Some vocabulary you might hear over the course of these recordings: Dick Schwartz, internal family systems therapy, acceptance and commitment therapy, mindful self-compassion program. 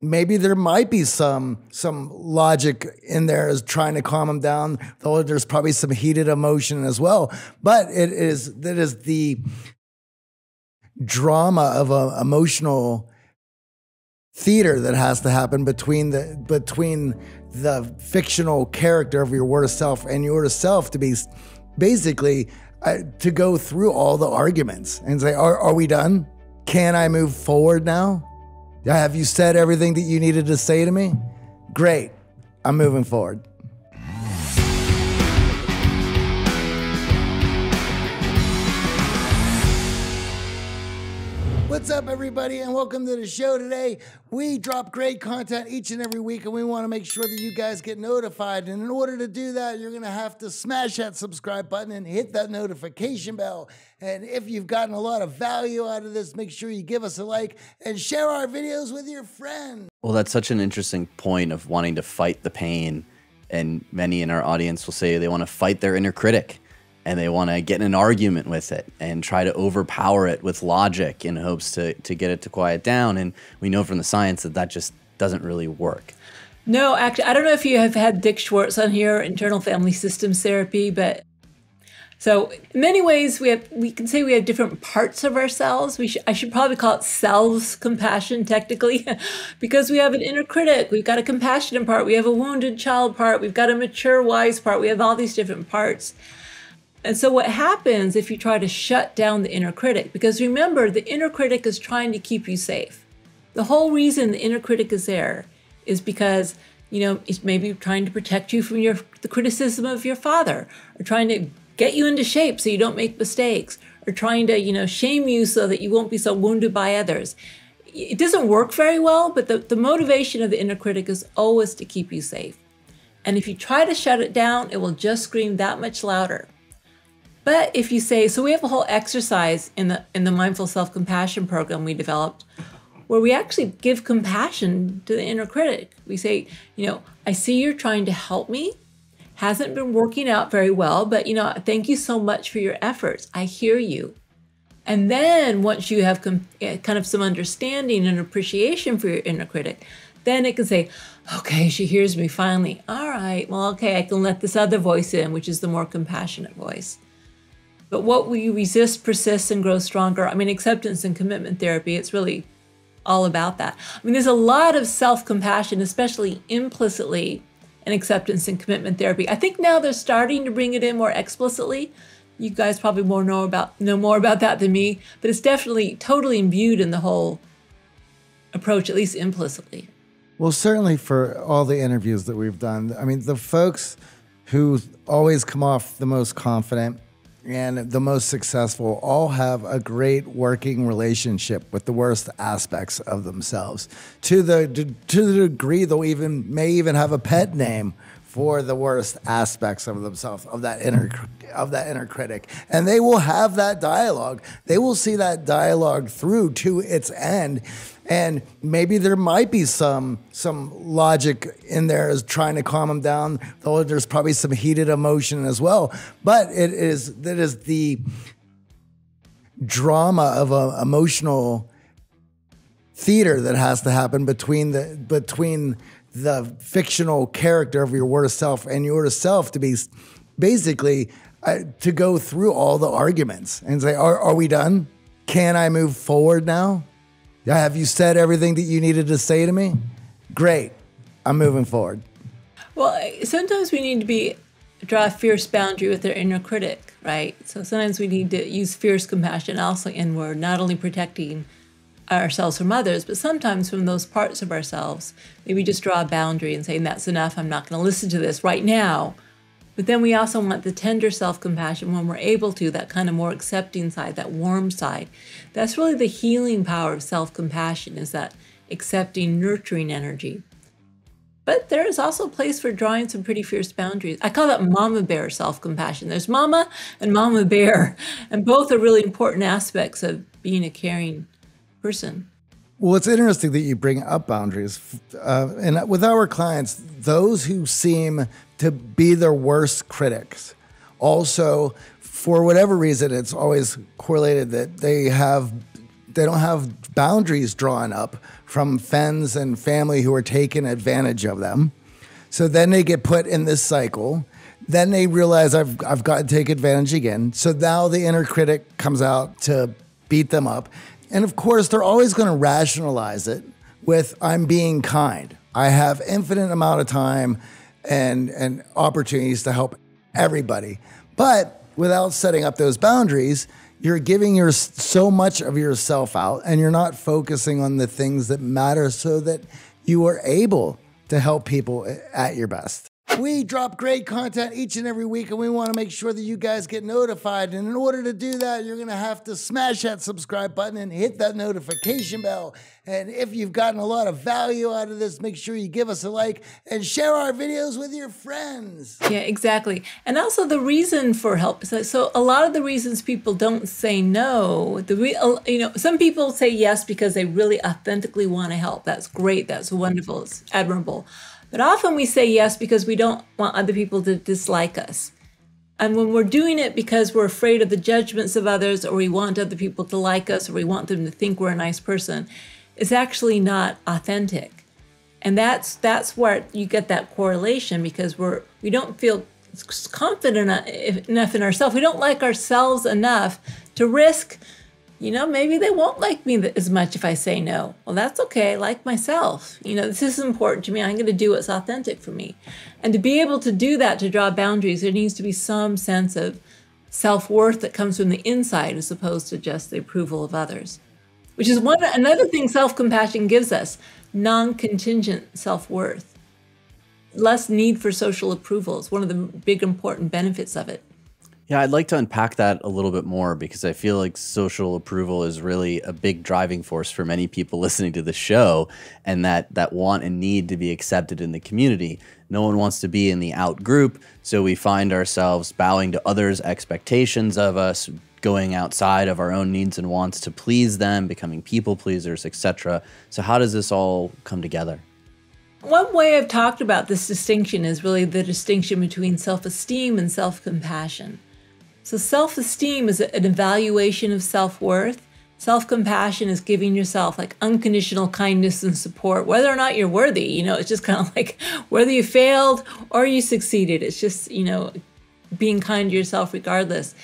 maybe there might be some logic in there as trying to calm them down, though there's probably some heated emotion as well. But it is the drama of an emotional theater that has to happen between the fictional character of your worst self and your self to be basically to go through all the arguments and say, are we done? Can I move forward now? Have you said everything that you needed to say to me? Great, I'm moving forward. What's up, everybody, and welcome to the show today. We drop great content each and every week, and we want to make sure that you guys get notified. And in order to do that, you're going to have to smash that subscribe button and hit that notification bell. And if you've gotten a lot of value out of this, make sure you give us a like and share our videos with your friends. Well, that's such an interesting point of wanting to fight the pain. And many in our audience will say they want to fight their inner critic. And they want to get in an argument with it and try to overpower it with logic in hopes to get it to quiet down. And we know from the science that that just doesn't really work. No, actually, I don't know if you have had Dick Schwartz on here, internal family systems therapy, but so in many ways we can say we have different parts of ourselves. I should probably call it self-compassion technically, because we have an inner critic, we've got a compassionate part, we have a wounded child part, we've got a mature, wise part, we have all these different parts. And so what happens if you try to shut down the inner critic? Because remember, the inner critic is trying to keep you safe. The whole reason the inner critic is there is because, you know, it's maybe trying to protect you from the criticism of your father, or trying to get you into shape so you don't make mistakes, or trying to, you know, shame you so that you won't be so wounded by others. It doesn't work very well, but the motivation of the inner critic is always to keep you safe. And if you try to shut it down, it will just scream that much louder. But if you say, so we have a whole exercise in the mindful self-compassion program we developed, where we actually give compassion to the inner critic. We say, you know, I see you're trying to help me. Hasn't been working out very well, but you know, thank you so much for your efforts. I hear you. And then once you have kind of some understanding and appreciation for your inner critic, then it can say, okay, she hears me finally. All right, well, okay, I can let this other voice in, which is the more compassionate voice. But what we resist persists and grows stronger. I mean, acceptance and commitment therapy, it's really all about that. I mean, there's a lot of self-compassion, especially implicitly, in acceptance and commitment therapy. I think now they're starting to bring it in more explicitly. You guys probably know more about that than me, but it's definitely totally imbued in the whole approach, at least implicitly. Well, certainly for all the interviews that we've done, I mean, the folks who always come off the most confident and the most successful all have a great working relationship with the worst aspects of themselves, to the degree they'll may even have a pet name for the worst aspects of themselves, of that inner critic. And they will have that dialogue. They will see that dialogue through to its end. And maybe there might be some logic in there as trying to calm them down, though there's probably some heated emotion as well. But it is the drama of an emotional theater that has to happen between the fictional character of your worst self and your self to be basically to go through all the arguments and say, are we done? Can I move forward now? Have you said everything that you needed to say to me? Great, I'm moving forward. Well, sometimes we need to draw a fierce boundary with our inner critic, right? So sometimes we need to use fierce compassion also inward, not only protecting ourselves from others, but sometimes from those parts of ourselves. Maybe just draw a boundary and saying, that's enough, I'm not going to listen to this right now. But then we also want the tender self-compassion when we're able to, that kind of more accepting side, that warm side. That's really the healing power of self-compassion, is that accepting, nurturing energy. But there is also a place for drawing some pretty fierce boundaries. I call that mama bear self-compassion. There's mama and mama bear, and both are really important aspects of being a caring person. Well, it's interesting that you bring up boundaries. And with our clients, those who seem to be their worst critics, also, for whatever reason, it's always correlated that they have they don't have boundaries drawn up from friends and family who are taking advantage of them. So then they get put in this cycle. Then they realize I've got to take advantage again. So now the inner critic comes out to beat them up. And of course, they're always going to rationalize it with I'm being kind. I have infinite amount of time and opportunities to help everybody. But without setting up those boundaries, you're giving so much of yourself out and you're not focusing on the things that matter so that you are able to help people at your best. We drop great content each and every week, and we want to make sure that you guys get notified. And in order to do that, you're going to have to smash that subscribe button and hit that notification bell. And if you've gotten a lot of value out of this, make sure you give us a like and share our videos with your friends. Yeah, exactly. And also the reason for help. So a lot of the reasons people don't say no, some people say yes because they really authentically want to help. That's great. That's wonderful. It's admirable. But often we say yes because we don't want other people to dislike us. And when we're doing it because we're afraid of the judgments of others, or we want other people to like us, or we want them to think we're a nice person, it's actually not authentic. And that's where you get that correlation, because we don't feel confident enough in ourselves. We don't like ourselves enough to risk, you know, maybe they won't like me as much if I say no. Well, that's okay. I like myself. You know, this is important to me. I'm going to do what's authentic for me. And to be able to do that, to draw boundaries, there needs to be some sense of self-worth that comes from the inside as opposed to just the approval of others, which is another thing self-compassion gives us, non-contingent self-worth, less need for social approval. It's one of the big important benefits of it. Yeah, I'd like to unpack that a little bit more, because I feel like social approval is really a big driving force for many people listening to the show, and that want and need to be accepted in the community. No one wants to be in the out group, so we find ourselves bowing to others' expectations of us, going outside of our own needs and wants to please them, becoming people pleasers, etc. So how does this all come together? One way I've talked about this distinction is really the distinction between self-esteem and self-compassion. So self-esteem is an evaluation of self-worth. Self-compassion is giving yourself like unconditional kindness and support, whether or not you're worthy. You know, it's just kind of like whether you failed or you succeeded. It's just, you know, being kind to yourself regardless.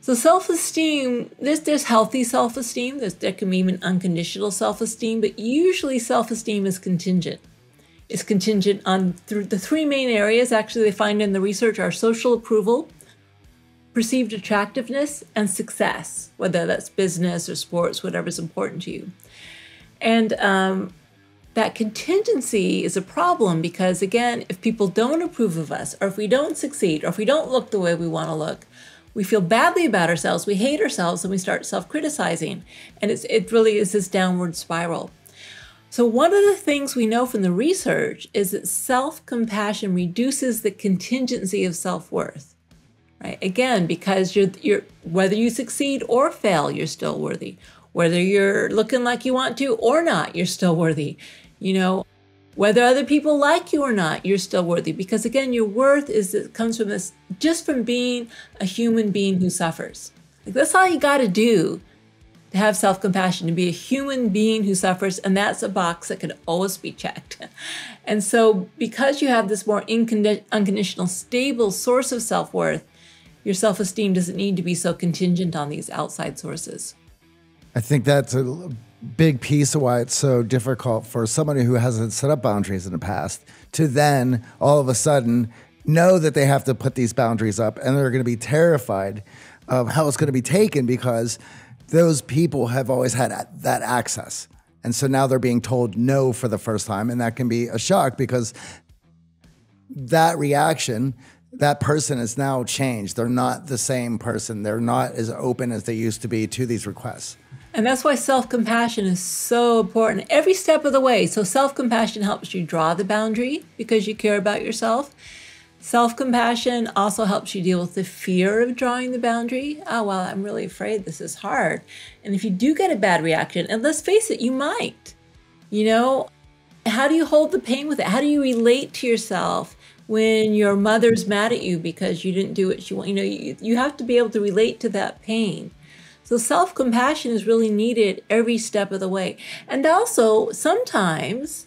So self-esteem, there's healthy self-esteem. There can be even unconditional self-esteem, but usually self-esteem is contingent. It's contingent on the three main areas, actually, they find in the research are social approval, perceived attractiveness, and success, whether that's business or sports, whatever's important to you. And that contingency is a problem because, again, if people don't approve of us, or if we don't succeed, or if we don't look the way we want to look, we feel badly about ourselves, we hate ourselves, and we start self-criticizing. And it really is this downward spiral. So one of the things we know from the research is that self-compassion reduces the contingency of self-worth. Right? Again, because you're whether you succeed or fail, you're still worthy. Whether you're looking like you want to or not, you're still worthy. You know, whether other people like you or not, you're still worthy. Because again, your worth comes from this, just from being a human being who suffers. Like, that's all you got to do to have self-compassion, to be a human being who suffers, and that's a box that can always be checked. And so, because you have this more unconditional, stable source of self-worth, your self-esteem doesn't need to be so contingent on these outside sources. I think that's a big piece of why it's so difficult for somebody who hasn't set up boundaries in the past to then all of a sudden know that they have to put these boundaries up, and they're going to be terrified of how it's going to be taken because those people have always had that access. And so now they're being told no for the first time, and that can be a shock because that reaction, that person has now changed. They're not the same person. They're not as open as they used to be to these requests. And that's why self-compassion is so important every step of the way. So self-compassion helps you draw the boundary because you care about yourself. Self-compassion also helps you deal with the fear of drawing the boundary. Oh, well, I'm really afraid this is hard. And if you do get a bad reaction, and let's face it, you might, you know, how do you hold the pain with it? How do you relate to yourself when your mother's mad at you because you didn't do what she wanted? You know, you have to be able to relate to that pain. So self-compassion is really needed every step of the way. And also sometimes,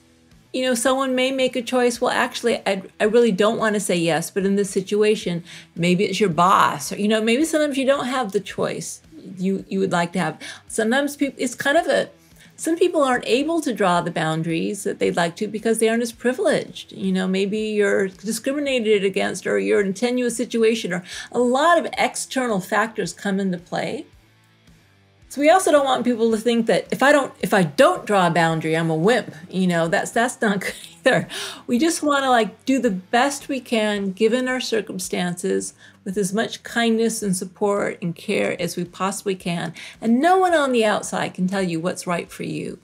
you know, someone may make a choice. Well, actually, I really don't want to say yes, but in this situation, maybe it's your boss, or, you know, maybe sometimes you don't have the choice you would like to have. Sometimes people, it's kind of a, some people aren't able to draw the boundaries that they'd like to because they aren't as privileged. You know, maybe you're discriminated against, or you're in a tenuous situation, or a lot of external factors come into play. So we also don't want people to think that if I don't draw a boundary, I'm a wimp. You know, that's not good either. We just want to like do the best we can given our circumstances with as much kindness and support and care as we possibly can. And no one on the outside can tell you what's right for you.